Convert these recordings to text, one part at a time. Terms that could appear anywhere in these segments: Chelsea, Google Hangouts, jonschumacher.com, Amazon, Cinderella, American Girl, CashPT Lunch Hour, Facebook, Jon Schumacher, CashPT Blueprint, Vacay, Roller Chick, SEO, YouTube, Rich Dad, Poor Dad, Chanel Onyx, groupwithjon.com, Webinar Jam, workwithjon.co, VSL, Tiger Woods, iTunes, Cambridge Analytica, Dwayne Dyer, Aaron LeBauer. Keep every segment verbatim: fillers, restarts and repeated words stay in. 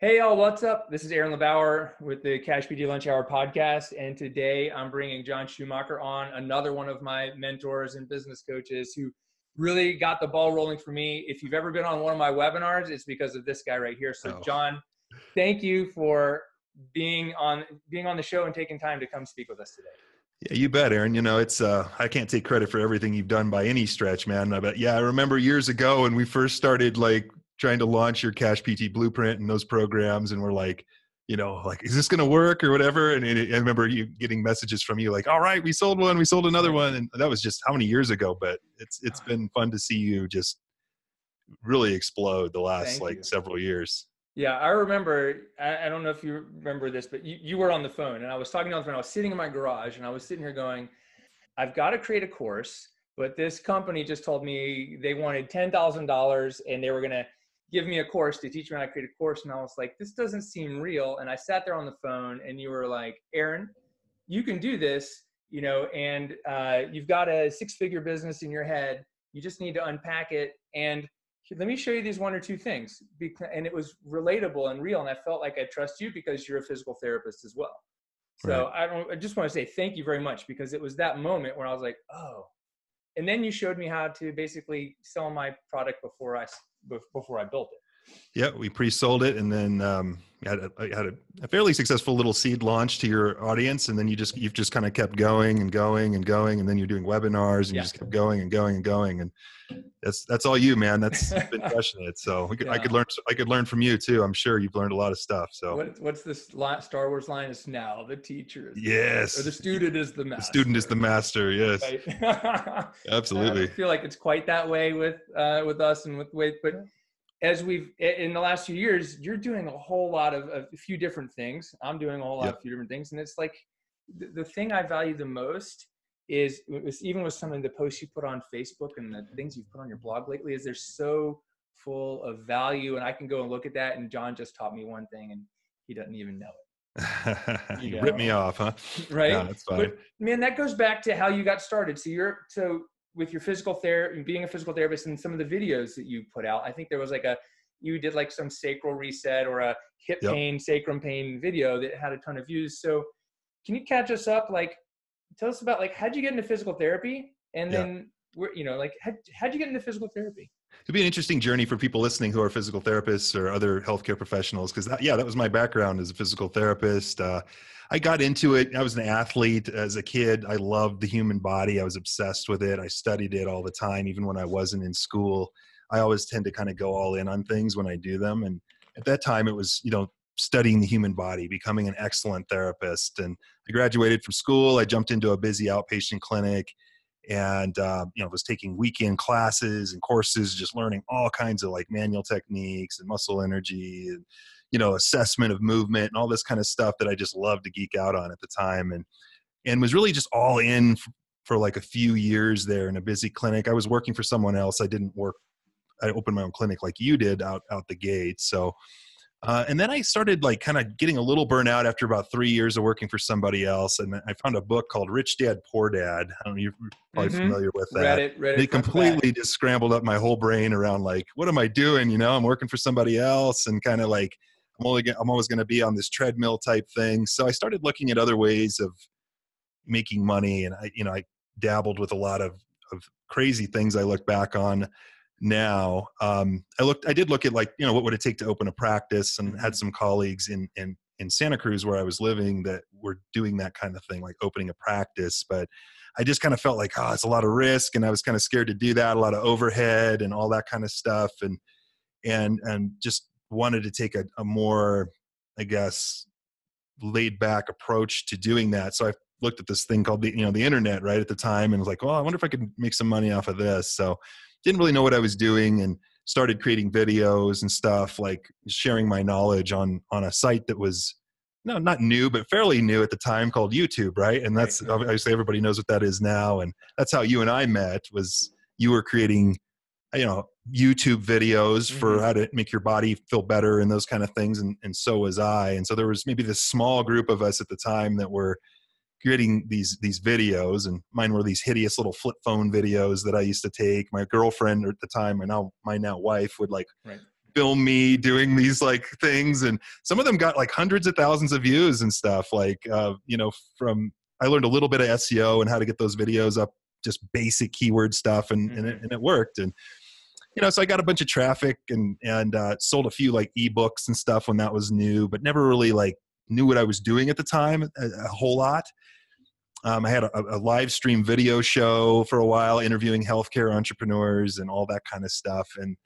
Hey y'all, what's up? This is Aaron LeBauer with the CashPT Lunch Hour podcast, and today I'm bringing Jon Schumacher on, another one of my mentors and business coaches who really got the ball rolling for me. If you've ever been on one of my webinars, it's because of this guy right here. So oh. Jon, thank you for being on being on the show and taking time to come speak with us today. Yeah, you bet, Aaron. You know, it's uh, I can't take credit for everything you've done by any stretch, man. I bet. Yeah, I remember years ago when we first started, like, trying to launch your CashPT Blueprint and those programs. And we're like, you know, like, is this going to work or whatever? And, and I remember you getting messages from you like, all right, we sold one, we sold another one. And that was just how many years ago, but it's, it's been fun to see you just really explode the last Thank like you. several years. Yeah. I remember, I, I don't know if you remember this, but you, you were on the phone and I was talking on the phone. I was sitting in my garage and I was sitting here going, I've got to create a course, but this company just told me they wanted ten thousand dollars and they were going to give me a course to teach me how to create a course. And I was like, this doesn't seem real. And I sat there on the phone and you were like, Aaron, you can do this, you know, and uh, you've got a six figure business in your head. You just need to unpack it. And let me show you these one or two things. And it was relatable and real. And I felt like I trust you because you're a physical therapist as well. Right. So I, don't, I just want to say thank you very much, because it was that moment where I was like, oh. And then you showed me how to basically sell my product before I before I built it. Yeah, we pre-sold it, and then um, had a, had a, a fairly successful little seed launch to your audience, and then you just you've just kind of kept going and going and going, and then you're doing webinars, and yeah. you just kept going and going and going, and that's that's all you, man. That's been crushing it. So we could, yeah. I could learn I could learn from you too. I'm sure you've learned a lot of stuff. So what, what's this Star Wars line? Is now the teacher? Is yes, the, or the student is the master. The student is the master. Yes, right. Absolutely. I feel like it's quite that way with uh, with us and with with but. As we've, in the last few years, you're doing a whole lot of, of a few different things. I'm doing a whole lot yep. of few different things. And it's like, the, the thing I value the most is, is, even with some of the posts you put on Facebook and the things you've put on your blog lately, is they're so full of value. And I can go and look at that. And Jon just taught me one thing and he doesn't even know it. You know? Ripped me off, huh? Right? No, that's fine. But, man, that goes back to how you got started. So you're, so... with your physical therapy, being a physical therapist, and some of the videos that you put out, I think there was like a, you did like some sacral reset or a hip yep. pain, sacrum pain video that had a ton of views. So can you catch us up? Like, tell us about like, how'd you get into physical therapy? And yeah. then we're, you know, like, how'd, how'd you get into physical therapy? It'd be an interesting journey for people listening who are physical therapists or other healthcare professionals. Cause that, yeah, that was my background as a physical therapist. Uh, I got into it. I was an athlete as a kid. I loved the human body. I was obsessed with it. I studied it all the time. Even when I wasn't in school, I always tend to kind of go all in on things when I do them. And at that time it was, you know, studying the human body, becoming an excellent therapist. And I graduated from school. I jumped into a busy outpatient clinic. And, uh, you know, was taking weekend classes and courses, just learning all kinds of like manual techniques and muscle energy and, you know, assessment of movement and all this kind of stuff that I just loved to geek out on at the time. And, and was really just all in for, for like a few years there in a busy clinic. I was working for someone else. I didn't work. I opened my own clinic like you did out, out the gate. So, uh, and then I started like kind of getting a little burnout after about three years of working for somebody else. And I found a book called Rich Dad, Poor Dad. I don't know, you're probably mm-hmm. familiar with that. Read it, read it, it completely just scrambled up my whole brain around like, what am I doing? You know, I'm working for somebody else and kind of like, I'm, only, I'm always going to be on this treadmill type thing. So I started looking at other ways of making money. And I, you know, I dabbled with a lot of, of crazy things I look back on. Now, um, I looked, I did look at like, you know, what would it take to open a practice, and had some colleagues in, in, in Santa Cruz where I was living that were doing that kind of thing, like opening a practice. But I just kind of felt like, oh, it's a lot of risk. And I was kind of scared to do that, a lot of overhead and all that kind of stuff. And, and, and just wanted to take a, a more, I guess, laid back approach to doing that. So I looked at this thing called the, you know, the internet right at the time and was like, well, I wonder if I could make some money off of this. So didn't really know what I was doing and started creating videos and stuff, like sharing my knowledge on, on a site that was no, not new, but fairly new at the time, called YouTube. Right. And that's right. Obviously everybody knows what that is now. And that's how you and I met, was you were creating, you know, YouTube videos mm-hmm. for how to make your body feel better and those kind of things. And, and so was I. And so there was maybe this small group of us at the time that were creating these these videos, and mine were these hideous little flip phone videos that I used to take. My girlfriend at the time, my now my now wife, would like right. film me doing these like things. And some of them got like hundreds of thousands of views and stuff like, uh, you know, from, I learned a little bit of S E O and how to get those videos up, just basic keyword stuff. And, mm-hmm. and, it, and it worked. And, you know, so I got a bunch of traffic and, and, uh, sold a few like eBooks and stuff when that was new, but never really like knew what I was doing at the time, a, a whole lot. Um, I had a, a live stream video show for a while, interviewing healthcare entrepreneurs and all that kind of stuff. And,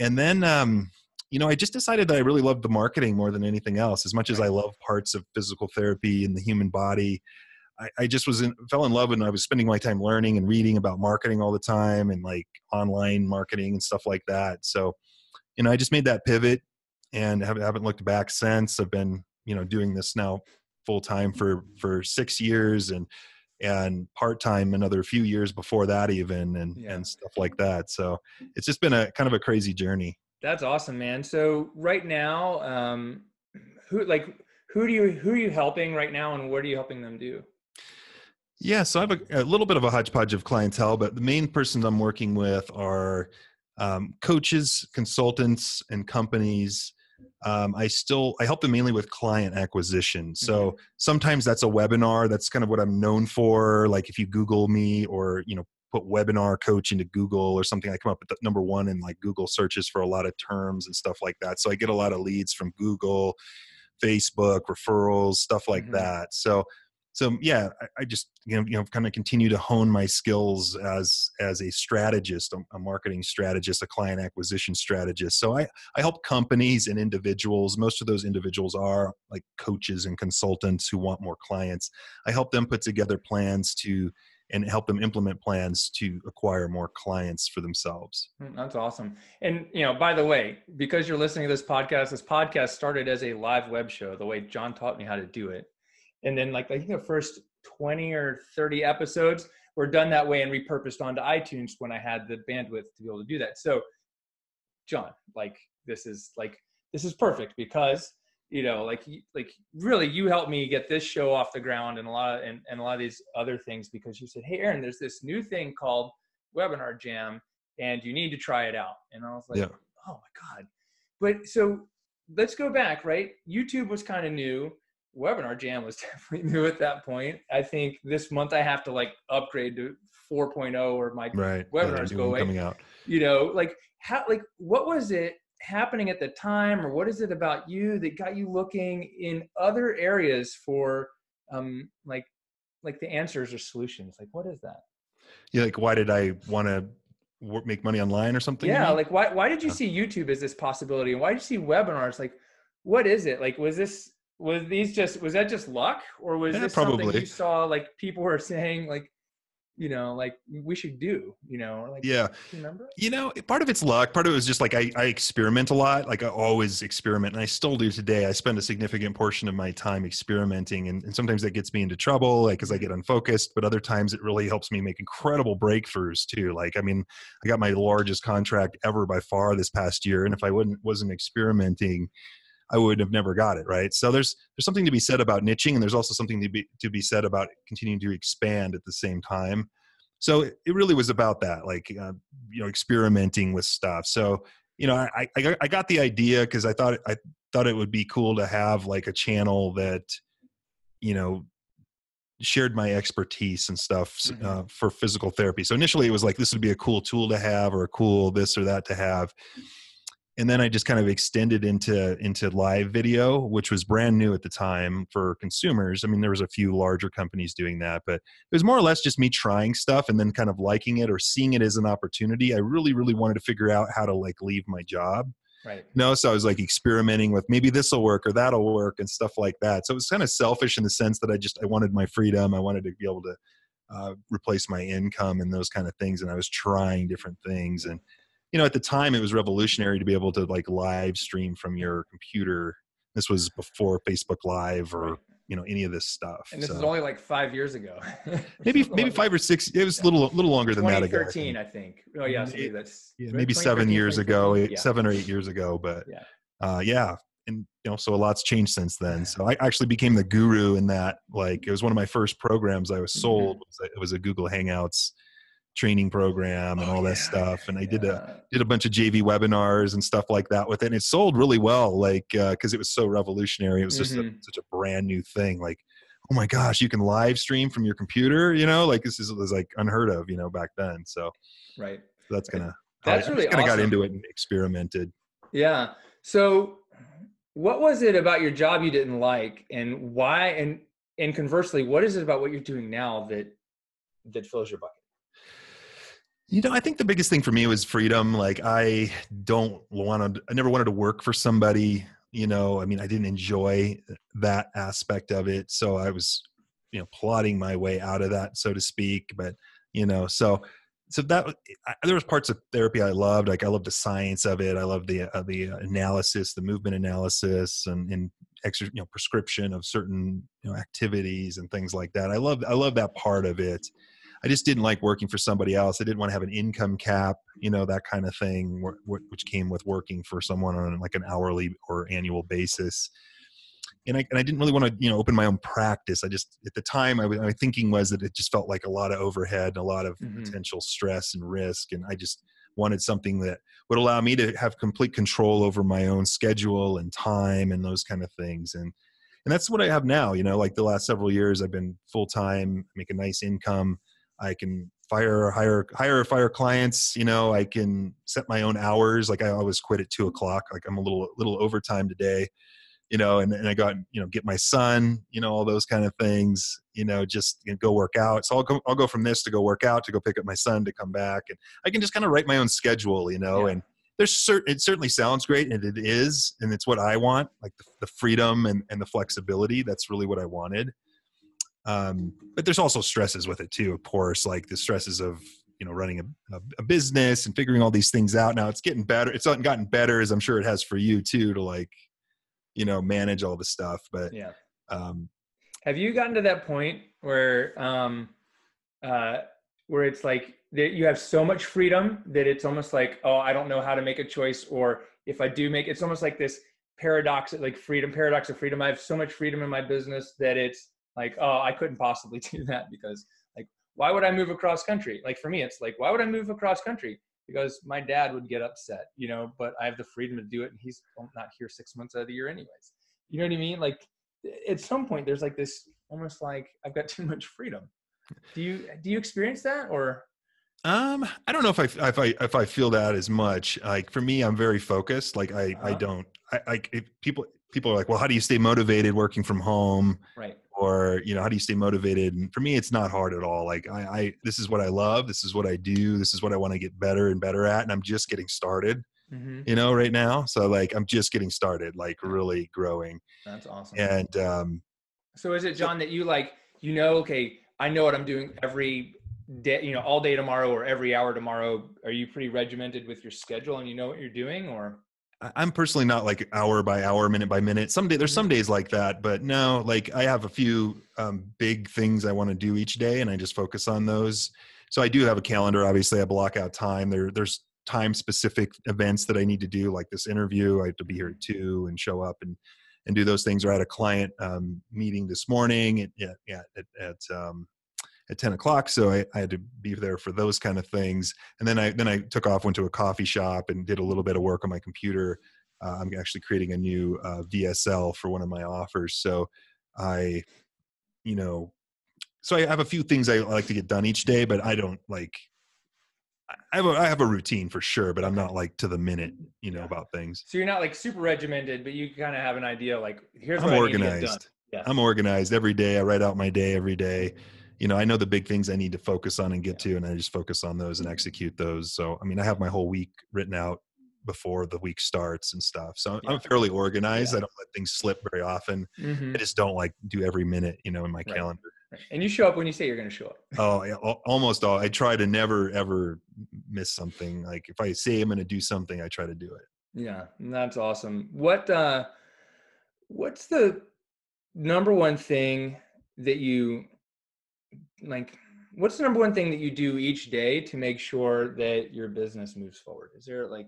and then, um, you know, I just decided that I really loved the marketing more than anything else. As much as I love parts of physical therapy and the human body, I, I just was in, fell in love, and I was spending my time learning and reading about marketing all the time, and like online marketing and stuff like that. So, you know, I just made that pivot and haven't, haven't looked back since. I've been, you know, doing this now full time for, for six years and, and part-time another few years before that even, and, yeah. and stuff like that. So it's just been a kind of a crazy journey. That's awesome, man. So right now, um, who, like, who do you, who are you helping right now, and what are you helping them do? Yeah. So I have a, a little bit of a hodgepodge of clientele, but the main persons I'm working with are um, coaches, consultants, and companies. Um, I still, I help them mainly with client acquisition. So mm-hmm. sometimes that's a webinar. That's kind of what I'm known for. Like if you Google me, or, you know, put webinar coach into Google or something, I come up with the number one in like Google searches for a lot of terms and stuff like that. So I get a lot of leads from Google, Facebook, referrals, stuff like mm-hmm. that. So So yeah, I, I just you know, you know kind of continue to hone my skills as as a strategist, a, a marketing strategist, a client acquisition strategist. So I I help companies and individuals. Most of those individuals are like coaches and consultants who want more clients. I help them put together plans to and help them implement plans to acquire more clients for themselves. That's awesome. And, you know, by the way, because you're listening to this podcast, this podcast started as a live web show, the way John taught me how to do it. And then like, I think the first twenty or thirty episodes were done that way and repurposed onto iTunes when I had the bandwidth to be able to do that. So John, like, this is like, this is perfect because, you know, like, like really you helped me get this show off the ground and a lot of, and, and a lot of these other things, because you said, hey, Aaron, there's this new thing called Webinar Jam and you need to try it out. And I was like, yeah. Oh my God. But so let's go back, right? YouTube was kind of new. Webinar Jam was definitely new at that point. I think this month I have to like upgrade to four point oh or my right. webinars yeah, go away. Coming out. You know, like how, like what was it happening at the time, or what is it about you that got you looking in other areas for um, like, like the answers or solutions? Like, what is that? Yeah. Like, why did I want to make money online or something? Yeah. Like, why, why did you huh. see YouTube as this possibility? And why did you see webinars? Like, what is it? Like, was this, Was these just, was that just luck, or was yeah, this probably. Something you saw like people were saying like, you know, like we should do, you know, or like, yeah, you remember? You know, part of it's luck. Part of it was just like, I, I experiment a lot. Like I always experiment, and I still do today. I spend a significant portion of my time experimenting, and, and sometimes that gets me into trouble, like, cause I get unfocused, but other times it really helps me make incredible breakthroughs too. Like, I mean, I got my largest contract ever by far this past year. And if I wouldn't, wasn't experimenting, I would have never got it, right? So there's there's something to be said about niching, and there's also something to be to be said about continuing to expand at the same time. So it, it really was about that, like uh, you know, experimenting with stuff. So you know, I I, I got the idea because I thought I thought it would be cool to have like a channel that you know shared my expertise and stuff mm-hmm. uh, for physical therapy. So initially, it was like this would be a cool tool to have, or a cool this or that to have. And then I just kind of extended into into live video, which was brand new at the time for consumers. I mean, there was a few larger companies doing that, but it was more or less just me trying stuff and then kind of liking it or seeing it as an opportunity. I really, really wanted to figure out how to like leave my job. Right. No, so I was like experimenting with maybe this will work or that'll work and stuff like that. So it was kind of selfish in the sense that I just, I wanted my freedom. I wanted to be able to uh, replace my income and those kind of things. And I was trying different things, and you know, at the time it was revolutionary to be able to like live stream from your computer. This was before Facebook Live or, you know, any of this stuff. And this so. is only like five years ago. maybe, maybe five or six. It was a yeah. little, little longer than that. twenty thirteen, I think. Oh yeah. So that's yeah, maybe seven years ago, eight, yeah. seven or eight years ago, but yeah. Uh, yeah. And, you know, so a lot's changed since then. So I actually became the guru in that, like, it was one of my first programs I was sold. Mm-hmm. It was a Google Hangouts training program and oh, all that yeah, stuff. And I yeah. did a, did a bunch of J V webinars and stuff like that with it. And it sold really well, like, uh, cause it was so revolutionary. It was mm-hmm. just a, such a brand new thing. Like, oh my gosh, you can live stream from your computer, you know, like this is, was like unheard of, you know, back then. So, right. So that's gonna, that's I, really kind of awesome. Got into it and experimented. Yeah. So what was it about your job you didn't like, and why? And, and conversely, what is it about what you're doing now that, that fills your bucket? You know, I think the biggest thing for me was freedom. Like I don't want to, I never wanted to work for somebody, you know, I mean, I didn't enjoy that aspect of it. So I was, you know, plotting my way out of that, so to speak. But, you know, so, so that I, there was parts of therapy I loved. Like I loved the science of it. I loved the, uh, the analysis, the movement analysis and, and extra, you know, prescription of certain, you know, activities and things like that. I love, I love that part of it. I just didn't like working for somebody else. I didn't want to have an income cap, you know, that kind of thing, which came with working for someone on like an hourly or annual basis. And I, and I didn't really want to, you know, open my own practice. I just, at the time I was, my thinking was that it just felt like a lot of overhead and a lot of mm-hmm. potential stress and risk. And I just wanted something that would allow me to have complete control over my own schedule and time and those kind of things. And, and that's what I have now, you know, like the last several years I've been full-time, make a nice income. I can fire, hire, hire or fire clients. You know, I can set my own hours. Like I always quit at two o'clock. Like I'm a little, little overtime today, you know, and, and I got, you know, get my son, you know, all those kind of things, you know, just you know, go work out. So I'll go, I'll go from this to go work out, to go pick up my son, to come back. And I can just kind of write my own schedule, you know, yeah. and there's certain, it certainly sounds great and it is, and it's what I want, like the, the freedom and, and the flexibility. That's really what I wanted. Um, but there's also stresses with it too, of course, like the stresses of, you know, running a, a business and figuring all these things out. Now it's getting better. It's gotten better, as I'm sure it has for you too, to like, you know, manage all the stuff. But, yeah. um, have you gotten to that point where, um, uh, where it's like that you have so much freedom that it's almost like, oh, I don't know how to make a choice. Or if I do make, it's almost like this paradox, like freedom, paradox of freedom. I have so much freedom in my business that it's, like, oh, I couldn't possibly do that because like, why would I move across country? Like for me, it's like, why would I move across country? Because my dad would get upset, you know, but I have the freedom to do it. And he's not here six months out of the year anyways. You know what I mean? Like at some point there's like this, almost like I've got too much freedom. Do you, do you experience that or? Um, I don't know if I, if I, if I feel that as much. Like for me, I'm very focused. Like I, uh-huh. I don't, I, I if people, people are like, well, how do you stay motivated working from home? Right. Or, you know, how do you stay motivated? And for me, it's not hard at all. Like I, I, this is what I love. This is what I do. This is what I want to get better and better at. And I'm just getting started, mm-hmm. you know, right now. So like, I'm just getting started, like really growing. That's awesome. And, um, so is it, John, that you like, you know, okay, I know what I'm doing every day, you know, all day tomorrow or every hour tomorrow. Are you pretty regimented with your schedule and you know what you're doing or? I'm personally not like hour by hour, minute by minute. Some day, there's some days like that, but no, like I have a few um, big things I want to do each day and I just focus on those. So I do have a calendar. Obviously I block out time. There, there's time specific events that I need to do, like this interview. I have to be here at two and show up and, and do those things. Or I had a client um, meeting this morning at, at, at, at um, at ten o'clock. So I, I had to be there for those kind of things. And then I, then I took off, went to a coffee shop and did a little bit of work on my computer. Uh, I'm actually creating a new uh, V S L for one of my offers. So I, you know, so I have a few things I like to get done each day, but I don't like, I have a, I have a routine for sure, but I'm not like to the minute, you know, yeah. about things. So you're not like super regimented, but you kind of have an idea, like here's what I'm I organized. Need to get done. Yeah. I'm organized every day. I write out my day every day. You know, I know the big things I need to focus on and get yeah. to, and I just focus on those and execute those. So, I mean, I have my whole week written out before the week starts and stuff. So yeah. I'm fairly organized. Yeah. I don't let things slip very often. Mm-hmm. I just don't like do every minute, you know, in my right. calendar. Right. And you show up when you say you're going to show up. Oh, I, almost all. I try to never, ever miss something. Like if I say I'm going to do something, I try to do it. Yeah. That's awesome. What, uh, what's the number one thing that you, like what's the number one thing that you do each day to make sure that your business moves forward? Is there like,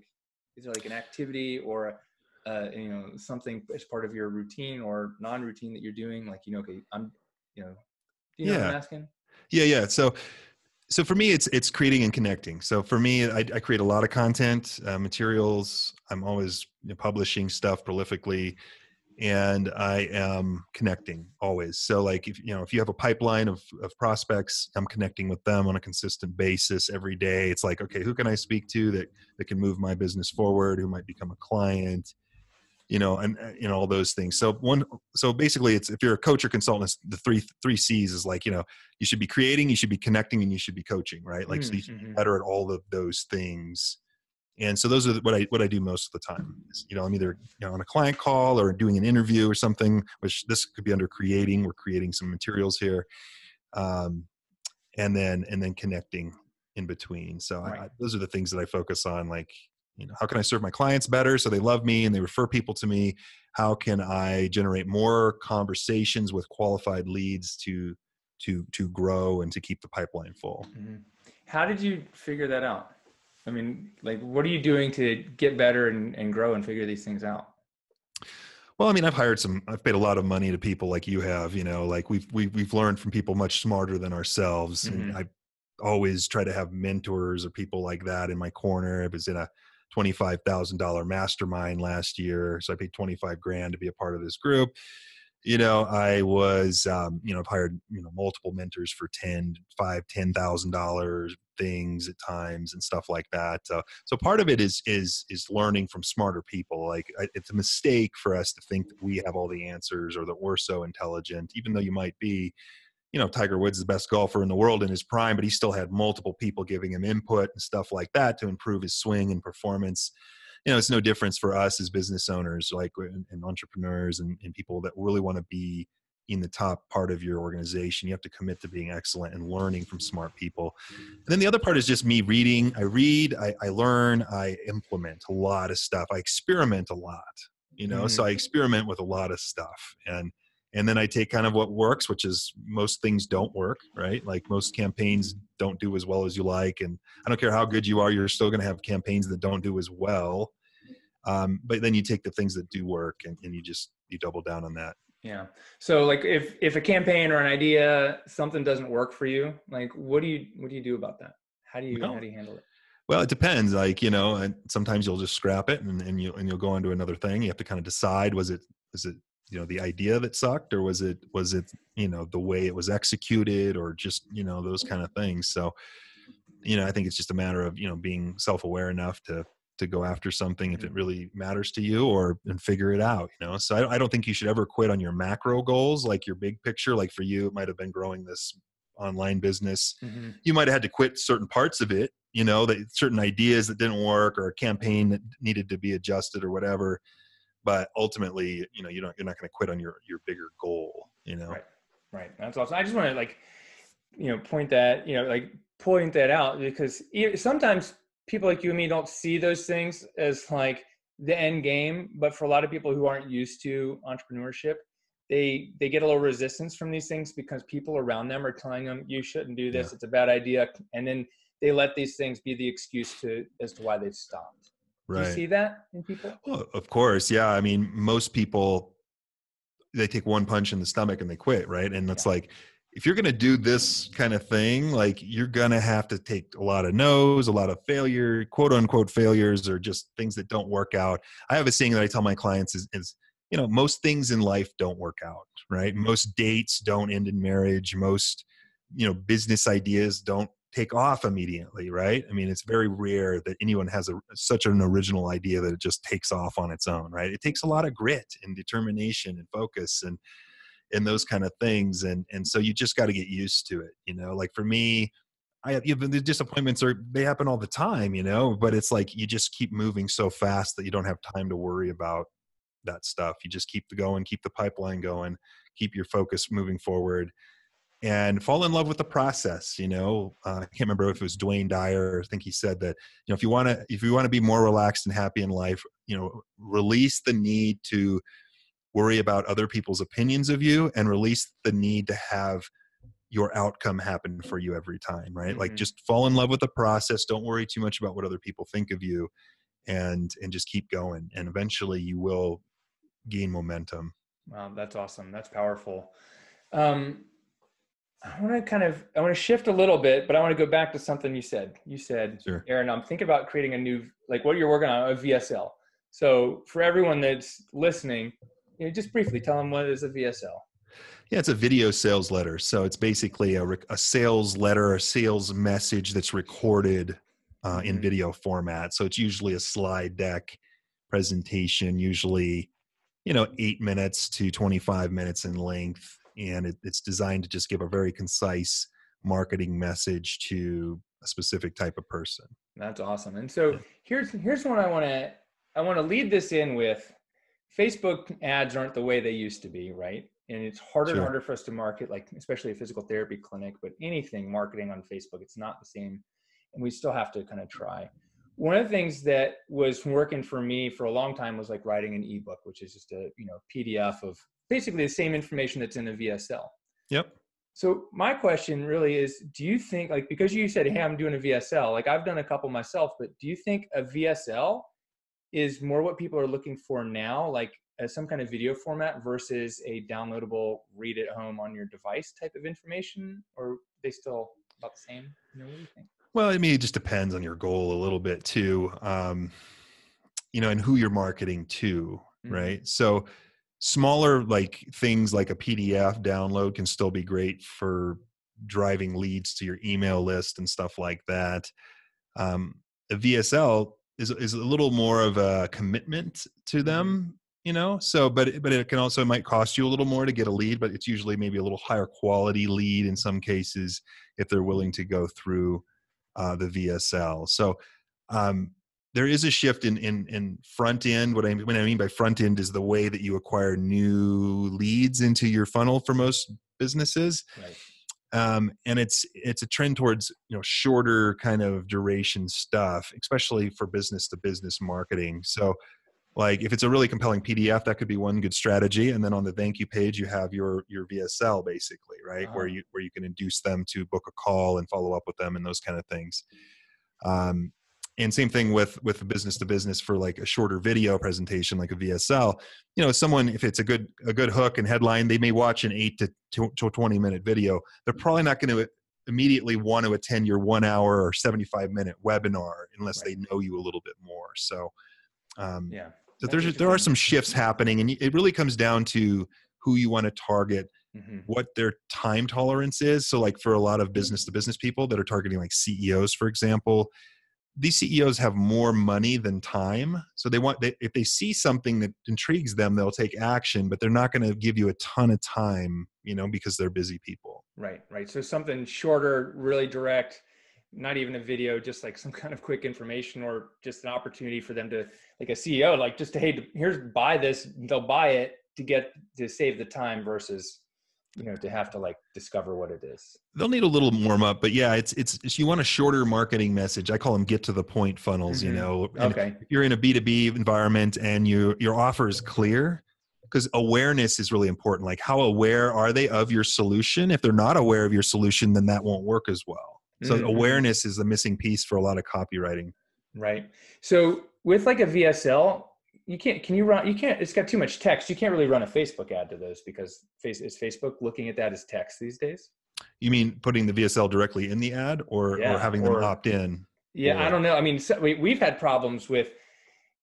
is there like an activity or, uh, you know, something as part of your routine or non-routine that you're doing? Like, you know, okay, I'm, you know, do you know yeah. what I'm asking? Yeah. Yeah. So So for me, it's it's creating and connecting. So for me, I, I create a lot of content, uh, materials. I'm always you know, publishing stuff prolifically, and I am connecting always. So like, if you know, if you have a pipeline of, of prospects, I'm connecting with them on a consistent basis every day. It's like, okay, who can I speak to that, that can move my business forward, who might become a client, you know, and, you know, all those things. So one, so basically it's, if you're a coach or consultant, it's the three, three C's is like, you know, you should be creating, you should be connecting, and you should be coaching, right? Like, mm-hmm. so you should be better at all of those things. And so those are what I, what I do most of the time is, you know, I'm either you know, on a client call or doing an interview or something, which this could be under creating. We're creating some materials here. Um, and then, and then connecting in between. So right. I, I, those are the things that I focus on. Like, you know, how can I serve my clients better so they love me and they refer people to me? How can I generate more conversations with qualified leads to to to grow and to keep the pipeline full? Mm-hmm. How did you figure that out? I mean, like, what are you doing to get better and, and grow and figure these things out? Well, I mean, I've hired some, I've paid a lot of money to people like you have, you know, like we've we've, we've learned from people much smarter than ourselves. Mm-hmm. And I always try to have mentors or people like that in my corner. I was in a twenty-five thousand dollars mastermind last year. So I paid twenty-five grand to be a part of this group. You know, I was, um, you know, I've hired, you know, multiple mentors for ten, five, ten thousand dollars things at times and stuff like that. So, so part of it is, is, is learning from smarter people. Like I, it's a mistake for us to think that we have all the answers or that we're so intelligent, even though you might be. You know, Tiger Woods is the best golfer in the world in his prime, but he still had multiple people giving him input and stuff like that to improve his swing and performance. You know, it's no difference for us as business owners, like and, and entrepreneurs and, and people that really want to be in the top part of your organization. You have to commit to being excellent and learning from smart people. And then the other part is just me reading. I read, I, I learn, I implement a lot of stuff. I experiment a lot, you know, mm-hmm. so I experiment with a lot of stuff. And And then I take kind of what works, which is most things don't work, right? Like most campaigns don't do as well as you like. And I don't care how good you are, you're still going to have campaigns that don't do as well. Um, but then you take the things that do work and, and you just, you double down on that. Yeah. So like if, if a campaign or an idea, something doesn't work for you, like what do you, what do you do about that? How do you, no. how do you handle it? Well, it depends. Like, you know, and sometimes you'll just scrap it and, and you, and you'll go on to another thing. You have to kind of decide, was it, was it, you know, the idea that sucked, or was it, was it, you know, the way it was executed, or just, you know, those kind of things. So, you know, I think it's just a matter of, you know, being self-aware enough to, to go after something if it really matters to you, or, and figure it out, you know? So I, I don't think you should ever quit on your macro goals, like your big picture. Like for you, it might've been growing this online business. Mm-hmm. You might've had to quit certain parts of it, you know, that certain ideas that didn't work, or a campaign that needed to be adjusted or whatever. But ultimately, you know, you don't, you're not going to quit on your, your bigger goal, you know? Right. Right. That's awesome. I just want to like, you know, point that, you know, like point that out, because sometimes people like you and me don't see those things as like the end game. But for a lot of people who aren't used to entrepreneurship, they, they get a little resistance from these things because people around them are telling them, you shouldn't do this. Yeah. It's a bad idea. And then they let these things be the excuse to, as to why they've stopped. Right. Do you see that in people? Well, of course. Yeah. I mean, most people, they take one punch in the stomach and they quit. Right. And it's yeah. like, if you're going to do this kind of thing, like you're going to have to take a lot of no's, a lot of failure, quote unquote failures, or just things that don't work out. I have a saying that I tell my clients is, is, you know, most things in life don't work out, right? Most dates don't end in marriage. Most, you know, business ideas don't take off immediately, right? I mean, it's very rare that anyone has a, such an original idea that it just takes off on its own, right? It takes a lot of grit and determination and focus and and those kind of things, and and so you just got to get used to it, you know. Like for me, I have even the disappointments are they happen all the time, you know. But it's like you just keep moving so fast that you don't have time to worry about that stuff. You just keep going, keep the pipeline going, keep your focus moving forward. And fall in love with the process, you know. Uh, I can't remember if it was Dwayne Dyer. I think he said that, you know, if you want to, if you want to be more relaxed and happy in life, you know, release the need to worry about other people's opinions of you, and release the need to have your outcome happen for you every time, right? Mm-hmm. Like just fall in love with the process. Don't worry too much about what other people think of you, and and just keep going. And eventually, you will gain momentum. Wow, that's awesome. That's powerful. Um, I want to kind of, I want to shift a little bit, but I want to go back to something you said. You said, sure. Aaron, I'm thinking about creating a new, like what you're working on, a V S L. So for everyone that's listening, you know, just briefly tell them what is a V S L. Yeah, it's a video sales letter. So it's basically a, a sales letter, a sales message that's recorded uh, in mm-hmm. video format. So it's usually a slide deck presentation, usually, you know, eight minutes to twenty-five minutes in length. And it, it's designed to just give a very concise marketing message to a specific type of person. That's awesome. And so here's here's what I want to I want to lead this in with. Facebook ads aren't the way they used to be, right? And it's harder sure. and harder for us to market, like especially a physical therapy clinic, but anything marketing on Facebook, it's not the same. And we still have to kind of try. One of the things that was working for me for a long time was like writing an ebook, which is just a, you know, P D F of basically the same information that's in the V S L. Yep. So my question really is, do you think, like, because you said, hey, I'm doing a V S L, like I've done a couple myself, but do you think a V S L is more what people are looking for now, like as some kind of video format versus a downloadable read at home on your device type of information, or are they still about the same? You know, what do you think? Well, I mean, it just depends on your goal a little bit too, um, you know, and who you're marketing to, mm-hmm. right? So smaller like things like a P D F download can still be great for driving leads to your email list and stuff like that. Um, a V S L is is a little more of a commitment to them, you know. So, but but it can also, it might cost you a little more to get a lead, but it's usually maybe a little higher quality lead in some cases if they're willing to go through uh, the V S L. So. Um, There is a shift in, in, in front end. What I, what I mean by front end is the way that you acquire new leads into your funnel for most businesses. Right. Um, and it's, it's a trend towards, you know, shorter kind of duration stuff, especially for business to business marketing. So like if it's a really compelling P D F, that could be one good strategy. And then on the thank you page, you have your, your V S L basically, right? Wow. Where you, where you can induce them to book a call and follow up with them and those kind of things. Um, And same thing with with the business to business for like a shorter video presentation, like a V S L. You know, someone, if it's a good a good hook and headline, they may watch an eight to to, to twenty minute video. They're probably not going to immediately want to attend your one hour or seventy five minute webinar unless right. they know you a little bit more. So, um, yeah, so there's there are some shifts happening, and it really comes down to who you want to target. Mm-hmm. What their time tolerance is. So, like for a lot of business to business people that are targeting like C E Os, for example. These C E Os have more money than time. So they want, they, if they see something that intrigues them, they'll take action, but they're not going to give you a ton of time, you know, because they're busy people. Right. Right. So something shorter, really direct, not even a video, just like some kind of quick information or just an opportunity for them to, like a C E O, like just to, hey, here's buy this, they'll buy it to get, to save the time versus, you know, to have to like discover what it is. They'll need a little warm up, but yeah, it's, it's, it's you want a shorter marketing message. I call them get to the point funnels, mm-hmm. you know, and okay. if you're in a B two B environment and you, your offer is clear, because awareness is really important. Like how aware are they of your solution? If they're not aware of your solution, then that won't work as well. So mm-hmm. awareness is the missing piece for a lot of copywriting. Right. So with like a V S L, you can't, can you run, you can't, it's got too much text. You can't really run a Facebook ad to those because face, is Facebook looking at that as text these days? You mean putting the V S L directly in the ad or, yeah, or having or, them opt in? Yeah, or, I don't know. I mean, so we, we've had problems with,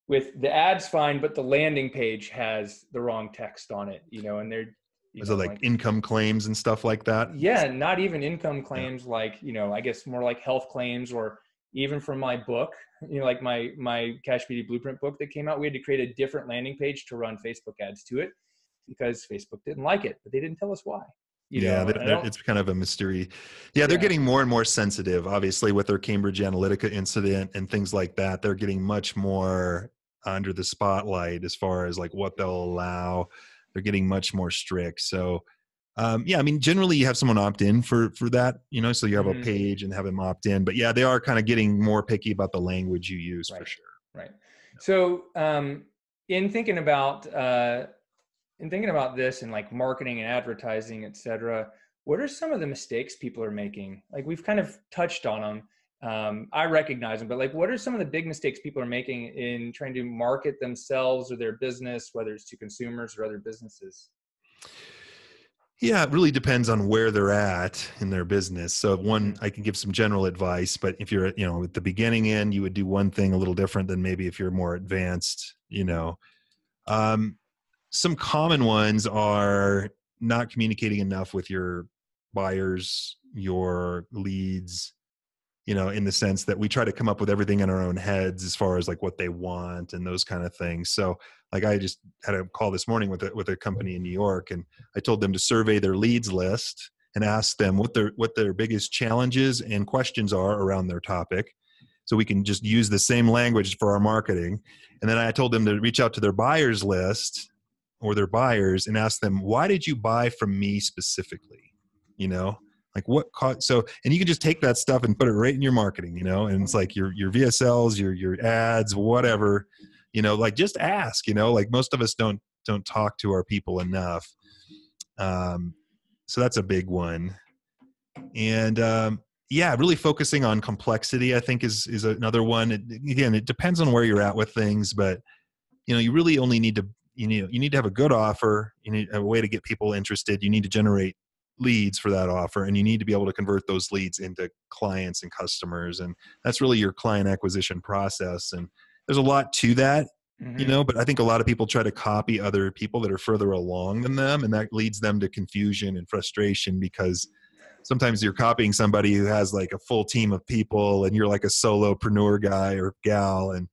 with the ads fine, but the landing page has the wrong text on it, you know, and they're, is it like, like income claims and stuff like that? Yeah, not even income claims, yeah. like, you know, I guess more like health claims or even from my book, you know, like my my CashPT Blueprint book that came out, we had to create a different landing page to run Facebook ads to it because Facebook didn't like it, but they didn't tell us why. You yeah, know? They, they, it's kind of a mystery. Yeah, they're yeah. getting more and more sensitive, obviously, with their Cambridge Analytica incident and things like that. They're getting much more under the spotlight as far as like what they'll allow. They're getting much more strict. So Um, yeah, I mean, generally you have someone opt in for, for that, you know, so you have mm-hmm. a page and have them opt in, but yeah, they are kind of getting more picky about the language you use right. for sure. Right. Yeah. So, um, in thinking about, uh, in thinking about this and like marketing and advertising, et cetera, what are some of the mistakes people are making? Like we've kind of touched on them. Um, I recognize them, but like, what are some of the big mistakes people are making in trying to market themselves or their business, whether it's to consumers or other businesses? Yeah, it really depends on where they're at in their business. So one, I can give some general advice, but if you're, you know, at the beginning end, you would do one thing a little different than maybe if you're more advanced, you know. Um, some common ones are not communicating enough with your buyers, your leads, you know, in the sense that we try to come up with everything in our own heads as far as like what they want and those kind of things. So like I just had a call this morning with a, with a company in New York, and I told them to survey their leads list and ask them what their, what their biggest challenges and questions are around their topic. So we can just use the same language for our marketing. And then I told them to reach out to their buyers list or their buyers and ask them, why did you buy from me specifically? You know, like what caught, so, and you can just take that stuff and put it right in your marketing, you know, and it's like your, your V S Ls, your, your ads, whatever, you know, like just ask, you know, like most of us don't, don't talk to our people enough. Um, so that's a big one. And, um, yeah, really focusing on complexity, I think is, is another one. It, again, it depends on where you're at with things, but you know, you really only need to, you know, you need to have a good offer. You need a way to get people interested. You need to generate leads for that offer, and you need to be able to convert those leads into clients and customers, and that's really your client acquisition process. And there's a lot to that, mm-hmm. you know, but I think a lot of people try to copy other people that are further along than them, and that leads them to confusion and frustration, because sometimes you're copying somebody who has like a full team of people and you're like a solopreneur guy or gal, and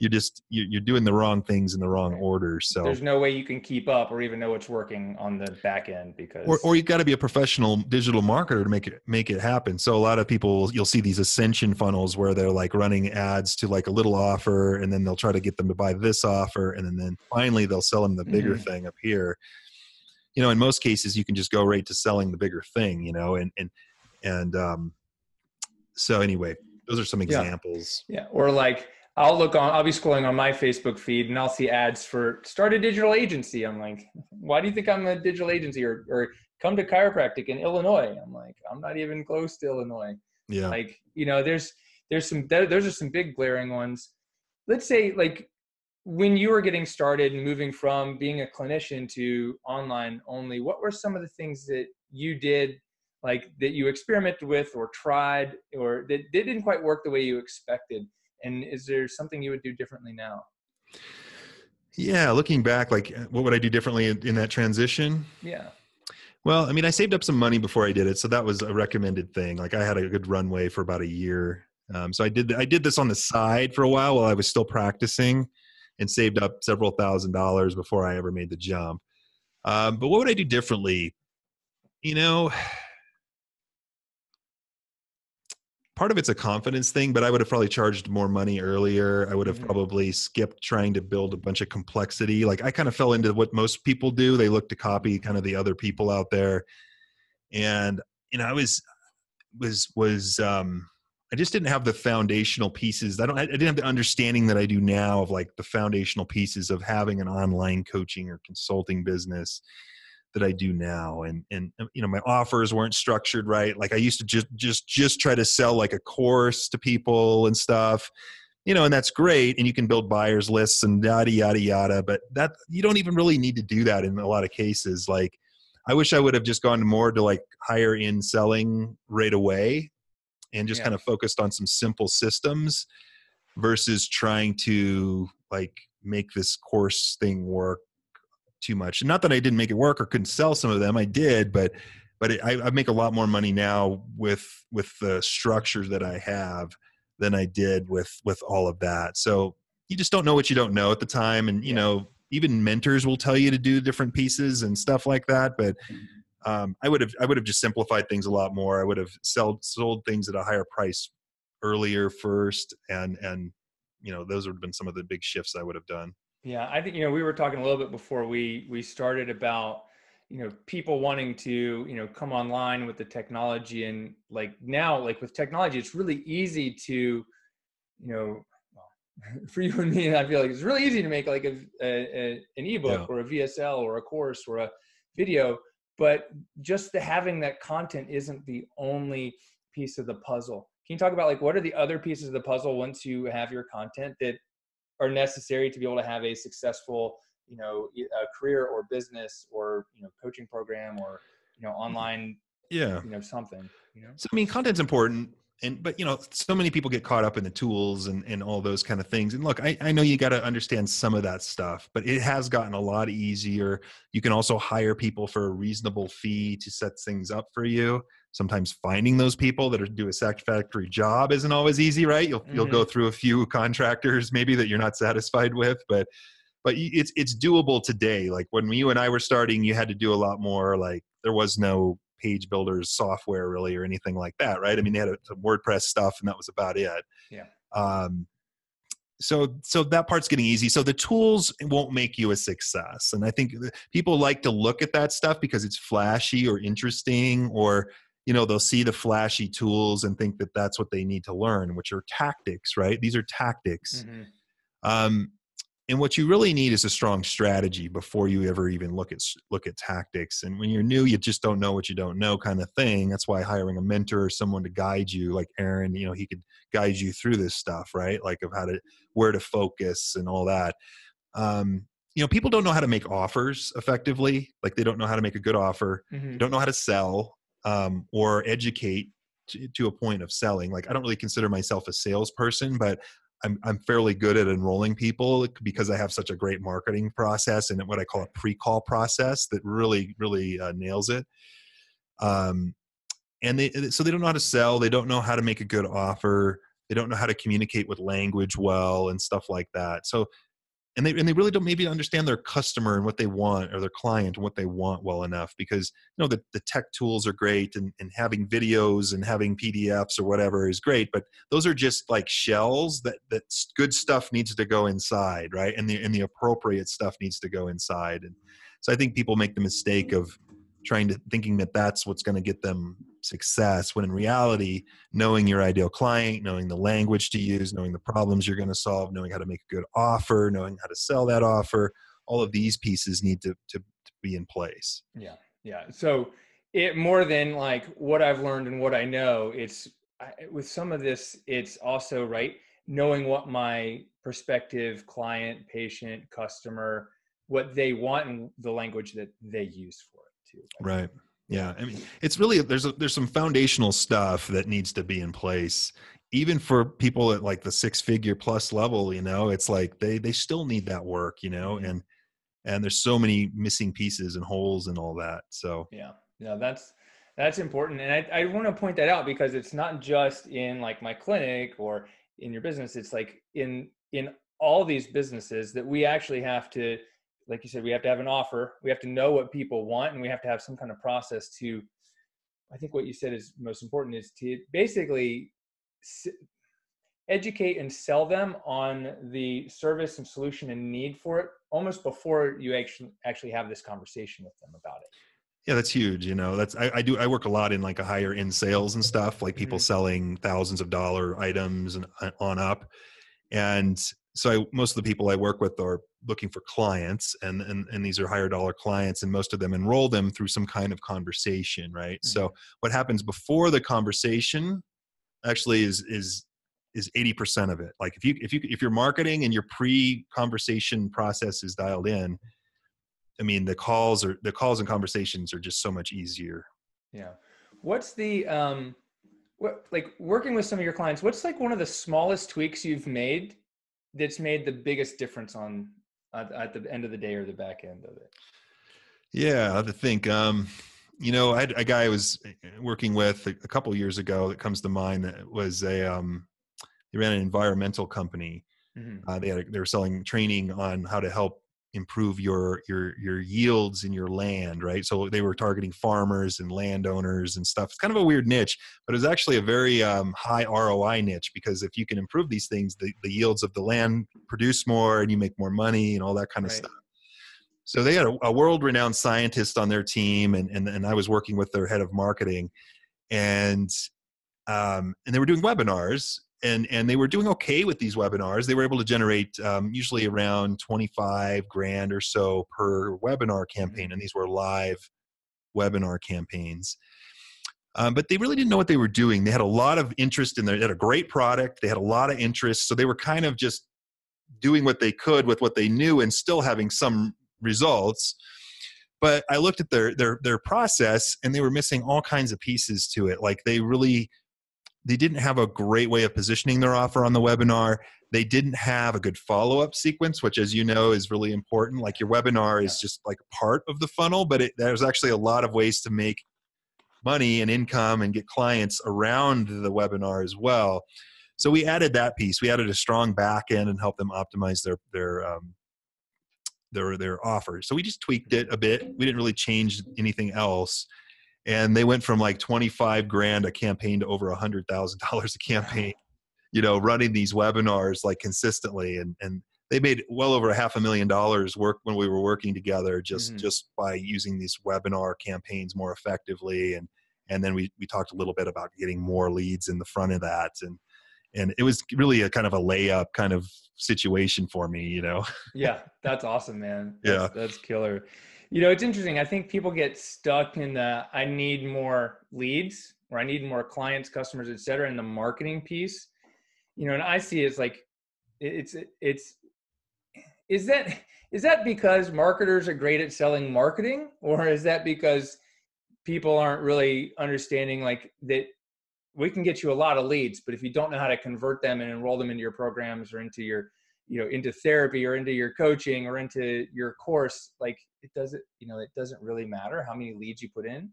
you're just, you're doing the wrong things in the wrong order. So there's no way you can keep up or even know what's working on the back end, because, or, or you've got to be a professional digital marketer to make it, make it happen. So a lot of people, you'll see these ascension funnels where they're like running ads to like a little offer, and then they'll try to get them to buy this offer. And then, then finally they'll sell them the bigger mm-hmm. thing up here. You know, in most cases you can just go right to selling the bigger thing, you know, and, and, and, um, so anyway, those are some examples. Yeah. yeah. Or like, I'll look on, I'll be scrolling on my Facebook feed and I'll see ads for start a digital agency. I'm like, why do you think I'm a digital agency? Or, or come to chiropractic in Illinois. I'm like, I'm not even close to Illinois. Yeah. Like, you know, there's, there's some, there, those are some big glaring ones. Let's say like when you were getting started and moving from being a clinician to online only, what were some of the things that you did, like that you experimented with or tried, or that, that didn't quite work the way you expected? And is there something you would do differently now? Yeah. Looking back, like what would I do differently in, in that transition? Yeah. Well, I mean, I saved up some money before I did it. So that was a recommended thing. Like I had a good runway for about a year. Um, so I did, I did this on the side for a while while I was still practicing, and saved up several thousand dollars before I ever made the jump. Um, but what would I do differently? You know, part of it's a confidence thing, but I would have probably charged more money earlier. I would have mm-hmm. probably skipped trying to build a bunch of complexity. Like I kind of fell into what most people do. They look to copy kind of the other people out there. And, you know, I was, was, was, um, I just didn't have the foundational pieces. I don't, I didn't have the understanding that I do now of like the foundational pieces of having an online coaching or consulting business that I do now. And, and, you know, my offers weren't structured right. Like I used to just, just, just try to sell like a course to people and stuff, you know, and that's great. And you can build buyers lists and yada, yada, yada, but that you don't even really need to do that in a lot of cases. Like I wish I would have just gone more to like higher end selling right away and just yeah. kind of focused on some simple systems versus trying to like make this course thing work too much. And not that I didn't make it work or couldn't sell some of them. I did, but, but it, I, I make a lot more money now with, with the structure that I have than I did with, with all of that. So you just don't know what you don't know at the time. And, you yeah. know, even mentors will tell you to do different pieces and stuff like that. But, um, I would have, I would have just simplified things a lot more. I would have sold, sold things at a higher price earlier first. And, and, you know, those would have been some of the big shifts I would have done. Yeah, I think, you know, we were talking a little bit before we we started about, you know, people wanting to, you know, come online with the technology. And like now, like with technology, it's really easy to, you know, for you and me, I feel like it's really easy to make like a, a, an ebook yeah. or a V S L or a course or a video. But just the having that content isn't the only piece of the puzzle. Can you talk about like what are the other pieces of the puzzle once you have your content that are necessary to be able to have a successful, you know, a career or business or, you know, coaching program or you know, online, yeah, you know, something, you know? So, I mean, content's important. And, but you know, so many people get caught up in the tools and, and all those kind of things. And look, I, I know you got to understand some of that stuff, but it has gotten a lot easier. You can also hire people for a reasonable fee to set things up for you. Sometimes finding those people that are, do a satisfactory job isn't always easy, right? You'll, mm-hmm. you'll go through a few contractors maybe that you're not satisfied with, but, but it's, it's doable today. Like when you and I were starting, you had to do a lot more. Like there was no page builders software really or anything like that, right? I mean, they had a, some WordPress stuff and that was about it. Yeah. Um, so, so that part's getting easy. So the tools won't make you a success. And I think people like to look at that stuff because it's flashy or interesting, or, you know, they'll see the flashy tools and think that that's what they need to learn, which are tactics, right? These are tactics. Mm-hmm. Um, and what you really need is a strong strategy before you ever even look at, look at tactics. And when you're new, you just don't know what you don't know kind of thing. That's why hiring a mentor or someone to guide you, like Aaron, you know, he could guide you through this stuff, right? Like of how to, where to focus and all that. Um, you know, people don't know how to make offers effectively. Like they don't know how to make a good offer. Mm-hmm. They don't know how to sell, um, or educate to, to a point of selling. Like I don't really consider myself a salesperson, but I'm, I'm fairly good at enrolling people because I have such a great marketing process and what I call a pre-call process that really, really uh, nails it. Um, and they, so they don't know how to sell. They don't know how to make a good offer. They don't know how to communicate with language well and stuff like that. So, and they, and they really don't maybe understand their customer and what they want, or their client and what they want well enough, because you know, the, the tech tools are great, and, and having videos and having P D Fs or whatever is great, but those are just like shells that, that good stuff needs to go inside. Right. And the, and the appropriate stuff needs to go inside. And so I think people make the mistake of trying to thinking that that's what's going to get them success, when in reality, knowing your ideal client, knowing the language to use, knowing the problems you're going to solve, knowing how to make a good offer, knowing how to sell that offer, all of these pieces need to, to, to be in place. Yeah. Yeah. So it more than like what I've learned and what I know, it's I, with some of this, it's also right. Knowing what my prospective client, patient, customer, what they want and the language that they use for it too. Right. Right. Yeah. I mean, it's really, there's, a, there's some foundational stuff that needs to be in place, even for people at like the six figure plus level, you know, it's like they, they still need that work, you know, and, and there's so many missing pieces and holes and all that. So, yeah, yeah, that's, that's important. And I, I want to point that out because it's not just in like my clinic or in your business. It's like in, in all these businesses that we actually have to, like you said, we have to have an offer. We have to know what people want, and we have to have some kind of process to, I think what you said is most important, is to basically s- educate and sell them on the service and solution and need for it almost before you actually actually have this conversation with them about it. Yeah, that's huge. You know, that's, I, I do, I work a lot in like a higher end sales and stuff, like people mm-hmm. selling thousands of dollar items and on up. And so I, most of the people I work with are looking for clients, and, and, and these are higher dollar clients, and most of them enroll them through some kind of conversation, right? Mm-hmm. So what happens before the conversation actually is, is, is eighty percent of it. Like if you, if you, if you're marketing and your pre-conversation process is dialed in, I mean, the calls are, the calls and conversations are just so much easier. Yeah. What's the, um, what, like working with some of your clients, what's like one of the smallest tweaks you've made that's made the biggest difference on uh, at the end of the day or the back end of it? Yeah, I have to think, um, you know, I had a guy I was working with a couple of years ago that comes to mind that was a, um, they ran an environmental company. Mm-hmm. Uh, they had, a, they were selling training on how to help improve your, your, your yields in your land. Right. So they were targeting farmers and landowners and stuff. It's kind of a weird niche, but it was actually a very um, high R O I niche, because if you can improve these things, the, the yields of the land produce more and you make more money and all that kind of right. stuff. So they had a, a world renowned scientist on their team. And, and, and I was working with their head of marketing, and, um, and they were doing webinars. And and they were doing okay with these webinars. They were able to generate um, usually around twenty-five grand or so per webinar campaign. And these were live webinar campaigns. Um, but they really didn't know what they were doing. They had a lot of interest in their, they had a great product. They had a lot of interest. So they were kind of just doing what they could with what they knew and still having some results. But I looked at their their their process, and they were missing all kinds of pieces to it. Like they really, they didn't have a great way of positioning their offer on the webinar. They didn't have a good follow-up sequence, which, as you know, is really important. Like your webinar is just like part of the funnel, but it, there's actually a lot of ways to make money and income and get clients around the webinar as well. So we added that piece. We added a strong back end and helped them optimize their their um, their their offer. So we just tweaked it a bit. We didn't really change anything else. And they went from like twenty-five grand a campaign to over one hundred thousand dollars a campaign, you know, running these webinars like consistently. And, and they made well over a half a million dollars work when we were working together, just, mm-hmm. just by using these webinar campaigns more effectively. And, and then we, we talked a little bit about getting more leads in the front of that. And, and it was really a kind of a layup kind of situation for me, you know? Yeah. That's awesome, man. That's, yeah. That's killer. You know, it's interesting. I think people get stuck in the, I need more leads, or I need more clients, customers, et cetera, in the marketing piece, you know, and I see it's like, it's, it's, is that, is that because marketers are great at selling marketing, or is that because people aren't really understanding like that we can get you a lot of leads, but if you don't know how to convert them and enroll them into your programs or into your, you know, into therapy or into your coaching or into your course, like it doesn't, you know, it doesn't really matter how many leads you put in.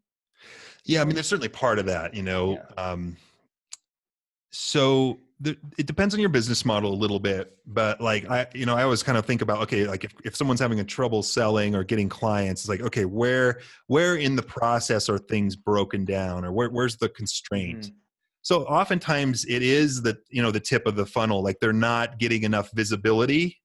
Yeah. I mean, there's certainly part of that, you know? Yeah. Um, so the, it depends on your business model a little bit, but like I, you know, I always kind of think about, okay, like if, if someone's having a trouble selling or getting clients, it's like, okay, where, where in the process are things broken down, or where, where's the constraint? Mm-hmm. So oftentimes it is the, you know, the tip of the funnel, like they're not getting enough visibility.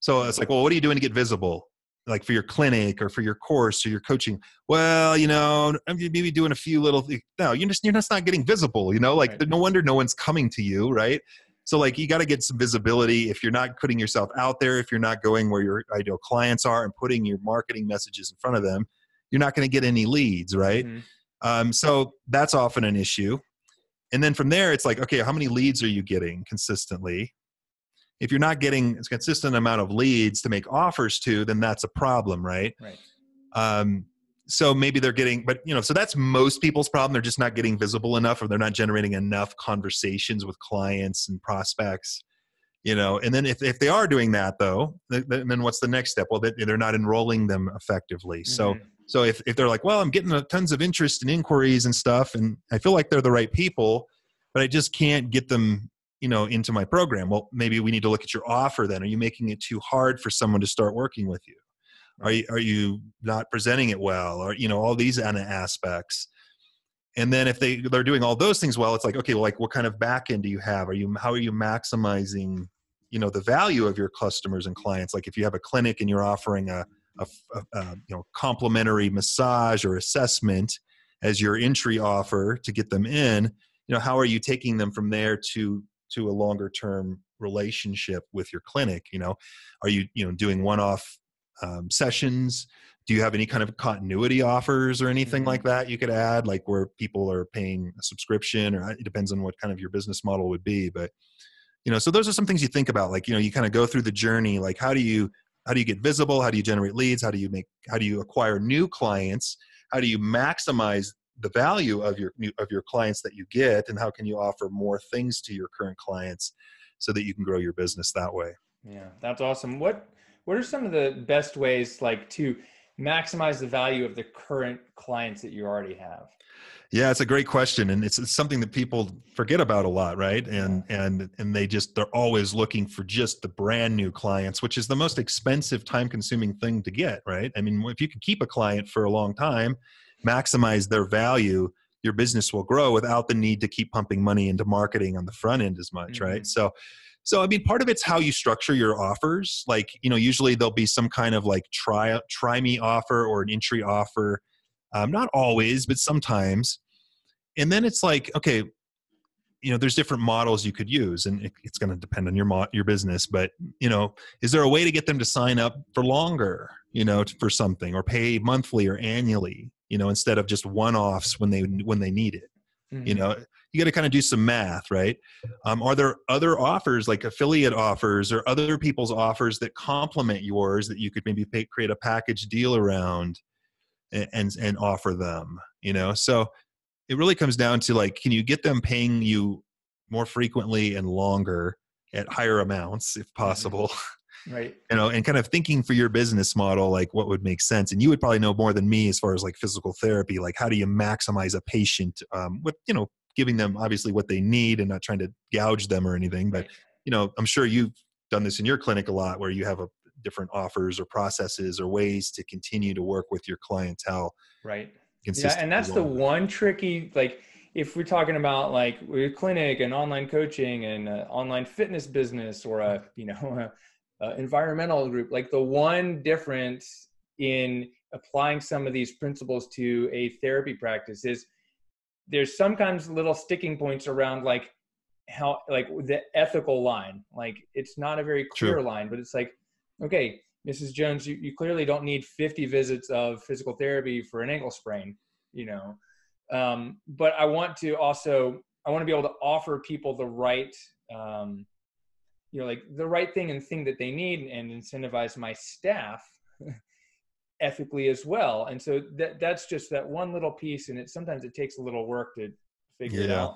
So it's like, well, what are you doing to get visible? Like for your clinic or for your course or your coaching? Well, you know, maybe doing a few little things. No, you're just, you're just not getting visible, you know, like right. No wonder no one's coming to you. Right. So like, you got to get some visibility. If you're not putting yourself out there, if you're not going where your ideal clients are and putting your marketing messages in front of them, you're not going to get any leads. Right. Mm-hmm. Um, so that's often an issue. And then from there, it's like, okay, how many leads are you getting consistently? If you're not getting a consistent amount of leads to make offers to, then that's a problem, right? Right. Um, so maybe they're getting, but you know, so that's most people's problem. They're just not getting visible enough, or they're not generating enough conversations with clients and prospects, you know? And then if, if they are doing that though, th th then what's the next step? Well, they're not enrolling them effectively. Mm-hmm. So So if, if they're like, well, I'm getting tons of interest and inquiries and stuff, and I feel like they're the right people, but I just can't get them, you know, into my program. Well, maybe we need to look at your offer then. Are you making it too hard for someone to start working with you? Are you, are you not presenting it well? Or, you know, all these kind of aspects. And then if they, they're doing all those things well, it's like, okay, well, like what kind of back end do you have? Are you, how are you maximizing, you know, the value of your customers and clients? Like if you have a clinic and you're offering a, A, a you know, complimentary massage or assessment as your entry offer to get them in, you know, how are you taking them from there to, to a longer term relationship with your clinic? You know, are you, you know, doing one-off um, sessions? Do you have any kind of continuity offers or anything mm-hmm. like that you could add, like where people are paying a subscription, or it depends on what kind of your business model would be. But, you know, so those are some things you think about, like, you know, you kind of go through the journey, like how do you, How do you get visible? How do you generate leads? How do you make, how do you acquire new clients? How do you maximize the value of your, of your clients that you get? And how can you offer more things to your current clients so that you can grow your business that way? Yeah, that's awesome. What, what are some of the best ways like to maximize the value of the current clients that you already have? Yeah, it's a great question. And it's, it's something that people forget about a lot, right? And, and, and they just, they're always looking for just the brand new clients, which is the most expensive, time consuming thing to get, right? I mean, if you can keep a client for a long time, maximize their value, your business will grow without the need to keep pumping money into marketing on the front end as much, mm-hmm. right? So, so, I mean, part of it's how you structure your offers. Like, you know, usually there'll be some kind of like try, try me offer or an entry offer. Um, not always, but sometimes. And then it's like, okay, you know, there's different models you could use, and it, it's going to depend on your mo your business, but you know, is there a way to get them to sign up for longer, you know, for something, or pay monthly or annually, you know, instead of just one-offs when they, when they need it, mm-hmm. you know, you got to kind of do some math, right? Um, are there other offers like affiliate offers or other people's offers that complement yours that you could maybe pay, create a package deal around? and, and offer them, you know? So it really comes down to like, can you get them paying you more frequently and longer at higher amounts if possible? Right. You know, and kind of thinking for your business model, like what would make sense. And you would probably know more than me as far as like physical therapy, like how do you maximize a patient um, with, you know, giving them obviously what they need and not trying to gouge them or anything. But, you know, I'm sure you've done this in your clinic a lot where you have a different offers or processes or ways to continue to work with your clientele. Right. Yeah. And that's the one tricky, like if we're talking about like your clinic and online coaching and uh, online fitness business or a, you know, a, a environmental group, like the one difference in applying some of these principles to a therapy practice is there's sometimes little sticking points around like how, like the ethical line, like it's not a very clear True. line, but it's like, okay, Missus Jones, you, you clearly don't need fifty visits of physical therapy for an ankle sprain, you know? Um, but I want to also, I want to be able to offer people the right, um, you know, like the right thing and thing that they need and incentivize my staff ethically as well. And so that that's just that one little piece. And it, sometimes it takes a little work to figure yeah. it out,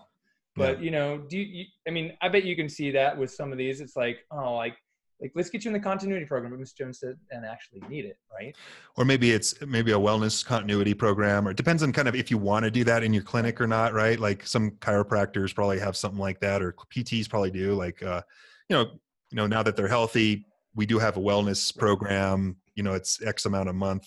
but yeah. you know, do you, you, I mean, I bet you can see that with some of these, it's like, oh, like, Like, let's get you in the continuity program, but Miz Jones said, and actually need it, right? Or maybe it's maybe a wellness continuity program, or it depends on kind of if you want to do that in your clinic or not, right? Like some chiropractors probably have something like that, or P Ts probably do. Like, uh, you know, you know, now that they're healthy, we do have a wellness program. You know, it's X amount a month.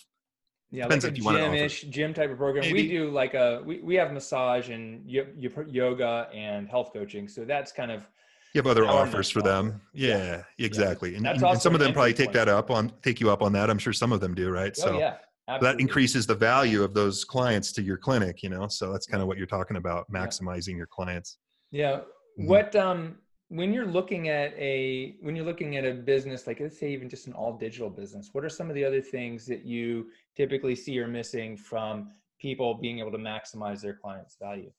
Yeah, depends like a gym-ish, gym type of program. Maybe. We do like a we we have massage and yoga and health coaching, so that's kind of. You have other offers for them. Yeah, yeah. exactly. And, and some of them probably take that up on, take you up on that. I'm sure some of them do, right? Oh, so yeah, that increases the value of those clients to your clinic, you know? So that's kind of what you're talking about, maximizing yeah. your clients. Yeah. Mm-hmm. What, um, when you're looking at a, when you're looking at a business, like let's say even just an all digital business, what are some of the other things that you typically see are missing from people being able to maximize their clients' value?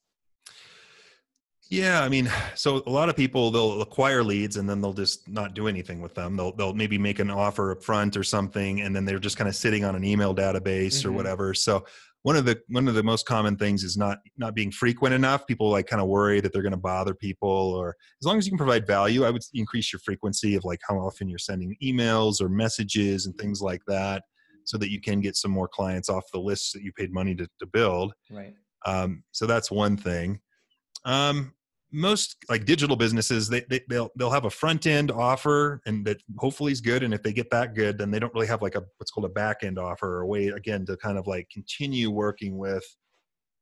Yeah. I mean, so a lot of people, they'll acquire leads and then they'll just not do anything with them. They'll, they'll maybe make an offer up front or something, and then they're just kind of sitting on an email database mm-hmm. or whatever. So one of the, one of the most common things is not, not being frequent enough. People like kind of worry that they're going to bother people, or as long as you can provide value, I would increase your frequency of like how often you're sending emails or messages and things like that, so that you can get some more clients off the list that you paid money to, to build. Right. Um, so that's one thing. Um, most like digital businesses, they, they, they'll, they'll have a front end offer, and that hopefully is good. And if they get that good, then they don't really have like a, what's called a back end offer, or a way again to kind of like continue working with,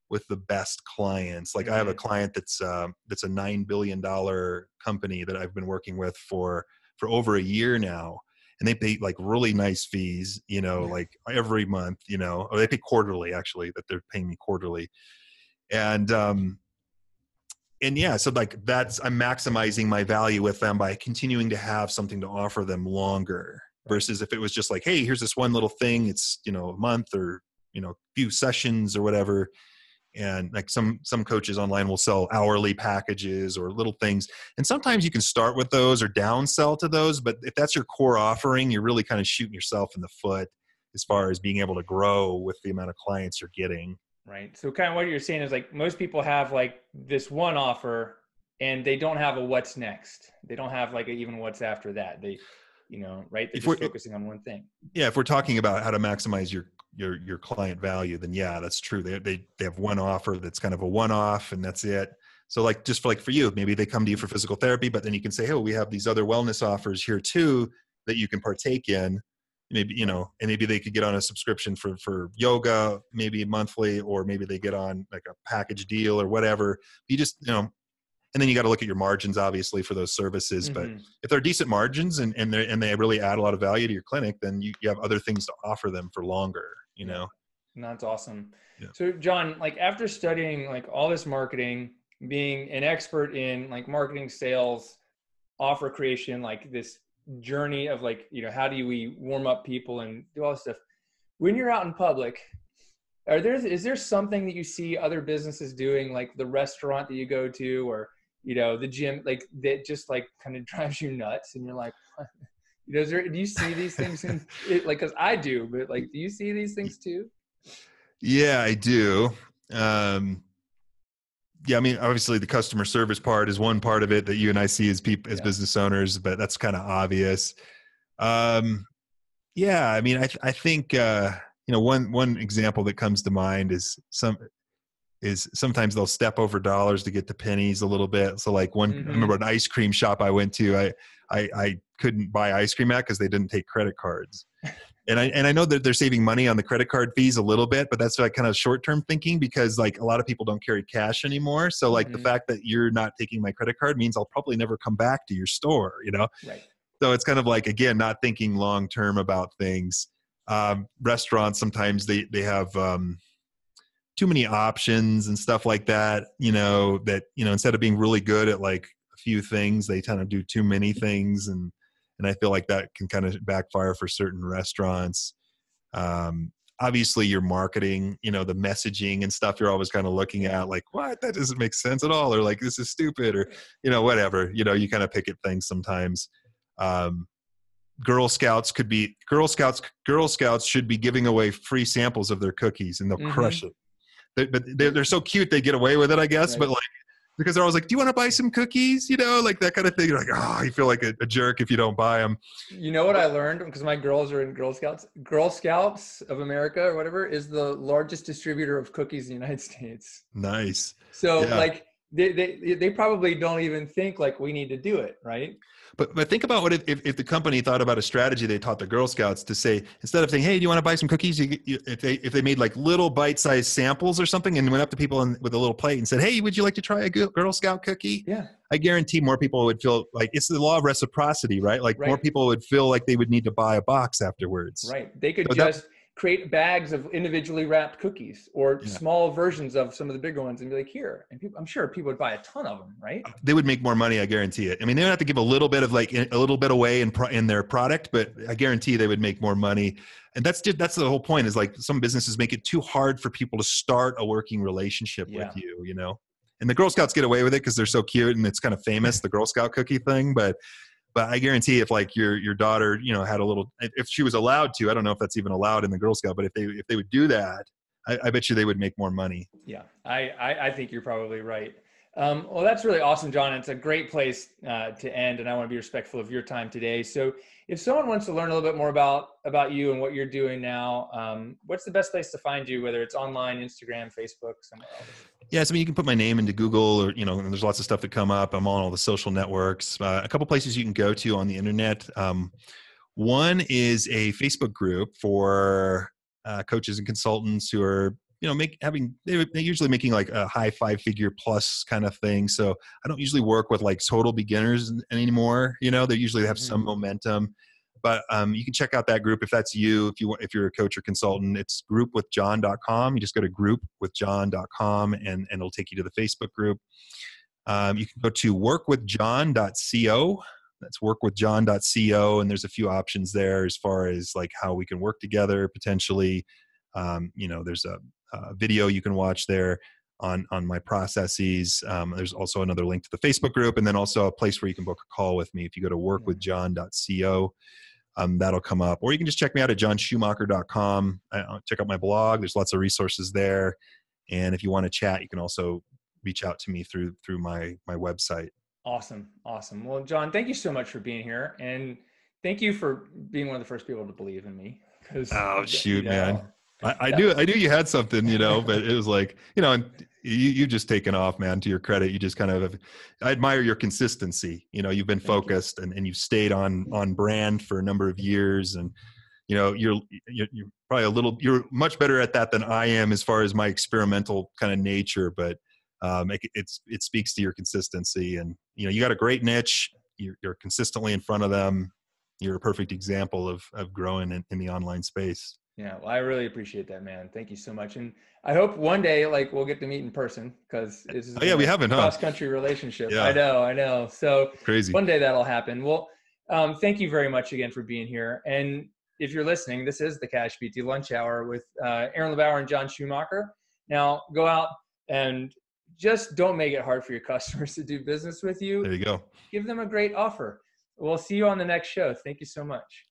with the best clients. Like mm-hmm. I have a client that's, um, that's a nine billion dollar company that I've been working with for, for over a year now. And they pay like really nice fees, you know, yeah. like every month, you know, or they pay quarterly actually, that they're paying me quarterly. And, um, And yeah, so like that's, I'm maximizing my value with them by continuing to have something to offer them longer, versus if it was just like, hey, here's this one little thing. It's, you know, a month or, you know, a few sessions or whatever. And like some, some coaches online will sell hourly packages or little things. And sometimes you can start with those or downsell to those. But if that's your core offering, you're really kind of shooting yourself in the foot as far as being able to grow with the amount of clients you're getting. Right. So kind of what you're saying is like most people have like this one offer, and they don't have a what's next. They don't have like a, even what's after that. They, you know, right. They're just focusing on one thing. Yeah. If we're talking about how to maximize your, your, your client value, then yeah, that's true. They, they, they have one offer that's kind of a one-off, and that's it. So like, just for like for you, maybe they come to you for physical therapy, but then you can say, hey, well, we have these other wellness offers here too that you can partake in. Maybe, you know, and maybe they could get on a subscription for, for yoga, maybe monthly, or maybe they get on like a package deal or whatever. You just, you know, and then you got to look at your margins, obviously, for those services. Mm-hmm. But if they're decent margins and, and they and they really add a lot of value to your clinic, then you, you have other things to offer them for longer, you know? And that's awesome. Yeah. So Jon, like after studying like all this marketing, being an expert in like marketing, sales, offer creation, like this journey of like, you know, how do we warm up people and do all this stuff? When you're out in public, are there, is there something that you see other businesses doing, like the restaurant that you go to, or, you know, the gym, like that just like kind of drives you nuts, and you're like, you know, is there, do you see these things in, it, like, cause I do, but like, do you see these things too? Yeah, I do. Um, yeah, I mean, obviously the customer service part is one part of it that you and I see as people, as yeah. business owners, but that's kind of obvious. Um, yeah, I mean, I, I think, uh, you know, one, one example that comes to mind is some, is sometimes they'll step over dollars to get to pennies a little bit. So like one, mm-hmm. I remember an ice cream shop I went to, I, I, I couldn't buy ice cream at, cause they didn't take credit cards. And I, and I know that they're saving money on the credit card fees a little bit, but that's like kind of short-term thinking, because like a lot of people don't carry cash anymore. So like mm-hmm. the fact that you're not taking my credit card means I'll probably never come back to your store, you know? Right. So it's kind of like, again, not thinking long-term about things. Um, restaurants, sometimes they, they have, um, too many options and stuff like that, you know, that, you know, instead of being really good at like a few things, they kind of do too many things. And, and I feel like that can kind of backfire for certain restaurants. Um, obviously your marketing, you know, the messaging and stuff, you're always kind of looking at like, what, that doesn't make sense at all. Or like, this is stupid, or, you know, whatever, you know, you kind of pick at things sometimes. Um, Girl Scouts could be Girl Scouts, Girl Scouts should be giving away free samples of their cookies and they'll mm-hmm. crush it. But they're, they're so cute, they get away with it, I guess. Right. But like, because they're always like, do you want to buy some cookies? You know, like that kind of thing. You're like, oh, you feel like a, a jerk if you don't buy them. You know what I learned? Because my girls are in Girl Scouts. Girl Scouts of America or whatever is the largest distributor of cookies in the United States. Nice. So yeah. like they, they, they probably don't even think like we need to do it. Right. But, but think about what if, if, if the company thought about a strategy they taught the Girl Scouts to say, instead of saying, hey, do you want to buy some cookies? You, you, if, they, if they made like little bite-sized samples or something and went up to people in, with a little plate and said, hey, would you like to try a Girl Scout cookie? Yeah. I guarantee more people would feel like it's the law of reciprocity, right? Like right. more people would feel like they would need to buy a box afterwards. Right. They could so just that, create bags of individually wrapped cookies or yeah. small versions of some of the bigger ones and be like, here. And people, I'm sure people would buy a ton of them, right? They would make more money. I guarantee it. I mean, they would have to give a little bit of like a little bit away in, pro in their product, but I guarantee they would make more money. And that's that's the whole point is like some businesses make it too hard for people to start a working relationship yeah. with you, you know, and the Girl Scouts get away with it because they're so cute and it's kind of famous, the Girl Scout cookie thing. But But I guarantee if like your, your daughter, you know, had a little, if she was allowed to, I don't know if that's even allowed in the Girl Scout, but if they, if they would do that, I, I bet you they would make more money. Yeah. I, I, I think you're probably right. Um, well, that's really awesome, Jon. It's a great place uh, to end. And I want to be respectful of your time today. So if someone wants to learn a little bit more about, about you and what you're doing now, um, what's the best place to find you, whether it's online, Instagram, Facebook, somewhere else? Yeah, so I mean, you can put my name into Google, or, you know, and there's lots of stuff that come up. I'm on all the social networks. Uh, a couple places you can go to on the internet. Um, one is a Facebook group for uh, coaches and consultants who are, you know, make having they're usually making like a high five figure plus kind of thing. So I don't usually work with like total beginners anymore. You know, they usually have some momentum. But um, you can check out that group if that's you. If you want, if you're a coach or consultant, it's group with jon dot com. You just go to group with jon dot com and and it'll take you to the Facebook group. Um, you can go to work with jon dot co. That's work with jon dot co, and there's a few options there as far as like how we can work together potentially. Um, you know, there's a, a video you can watch there on on my processes. Um, there's also another link to the Facebook group, and then also a place where you can book a call with me. If you go to work with jon dot co. Um, that'll come up, or you can just check me out at jon schumacher dot com. Uh, check out my blog. There's lots of resources there. And if you want to chat, you can also reach out to me through, through my, my website. Awesome. Awesome. Well, Jon, thank you so much for being here, and thank you for being one of the first people to believe in me. Oh, shoot, you know, man. I, I knew, I knew you had something, you know, but it was like, you know, and you, you've just taken off, man. To your credit, you just kind of, have, I admire your consistency. You know, you've been focused and, and you've stayed on, on brand for a number of years. And, you know, you're, you're, you're probably a little, you're much better at that than I am as far as my experimental kind of nature, but um, it, it's, it speaks to your consistency. And, you know, you got a great niche. You're, you're consistently in front of them. You're a perfect example of, of growing in, in the online space. Yeah, well, I really appreciate that, man. Thank you so much, and I hope one day, like, we'll get to meet in person, because this is oh, yeah, we haven't, huh? cross-country relationship. Yeah. I know, I know. So crazy. One day that'll happen. Well, um, thank you very much again for being here. And if you're listening, this is the CashPT Lunch Hour with uh, Aaron LeBauer and Jon Schumacher. Now go out and just don't make it hard for your customers to do business with you. There you go. Give them a great offer. We'll see you on the next show. Thank you so much.